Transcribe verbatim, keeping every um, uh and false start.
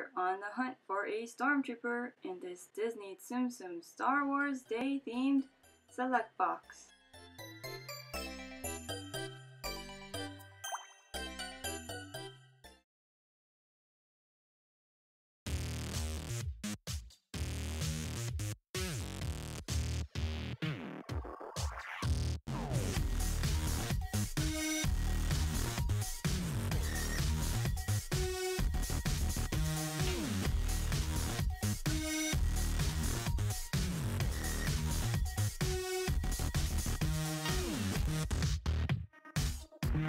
We're on the hunt for a Stormtrooper in this Disney Tsum Tsum Star Wars Day themed Select Box. We'll